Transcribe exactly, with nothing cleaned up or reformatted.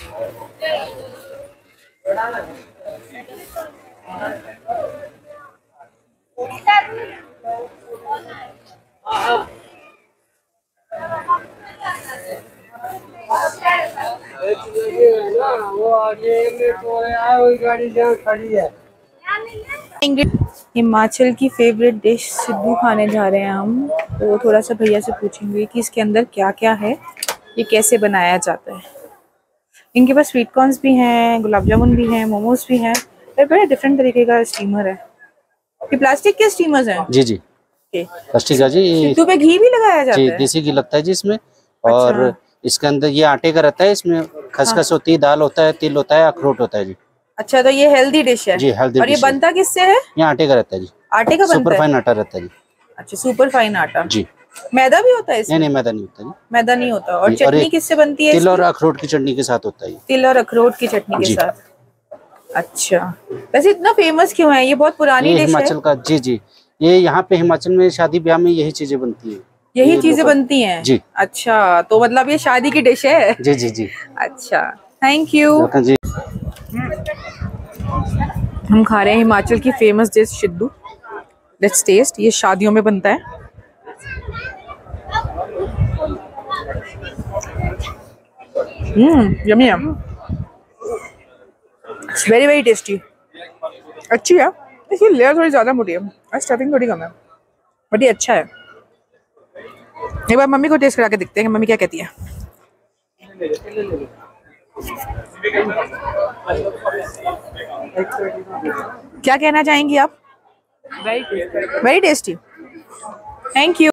वो आगे में वही गाड़ी जहाँ खड़ी है। हिमाचल की फेवरेट डिश सिद्धू खाने जा रहे हैं हम, तो वो थोड़ा सा भैया से पूछेंगे कि इसके अंदर क्या क्या है, ये कैसे बनाया जाता है। इनके पास स्वीट कॉर्न्स भी हैं, गुलाब जामुन भी हैं, मोमोज भी हैं, और बड़े डिफरेंट तरीके का स्टीमर है। ये प्लास्टिक के स्टीमर्स हैं? जी जी प्लास्टिक का जी। सिद्धू पे घी भी लगाया जाता है? देसी घी लगता है जी इसमें, और इसके अंदर ये आटे का रहता है, इसमें खसखस होती है, दाल होता है, तिल होता है, अखरोट होता है जी। अच्छा, तो ये हेल्दी डिश है जी, हेल्दी। और ये बनता किससे है? ये आटे का रहता है जी। आटे का बनता है? सुपर फाइन आटा रहता है जी। अच्छा, सुपर फाइन आटा जी। मैदा भी होता है इसमें? नहीं नहीं, मैदा नहीं होता जी। मैदा नहीं होता। और चटनी किससे बनती है? तिल और अखरोट की चटनी के साथ होता है। तिल और अखरोट की चटनी के साथ। अच्छा, वैसे इतना फेमस क्यों है? ये बहुत पुरानी डिश है हिमाचल का जी। जी, ये यहाँ पे हिमाचल में शादी ब्याह में यही चीजें बनती है, यही चीजें बनती हैं जी। अच्छा, तो मतलब ये शादी की डिश है? जी जी जी। अच्छा, थैंक यू जी। हम खा रहे हैं हिमाचल की famous dish Siddu. Let's taste. ये शादियों में बनता है। हम्म, यम्मी है, वेरी वेरी टेस्टी। अच्छी है, इसकी लेयर थोड़ी ज्यादा मोटी है, स्टफिंग थोड़ी कम है, बट ये अच्छा है। एक बार मम्मी को टेस्ट करा के देखते हैं मम्मी क्या कहती है। क्या कहना चाहेंगी आप? Very tasty. Thank you.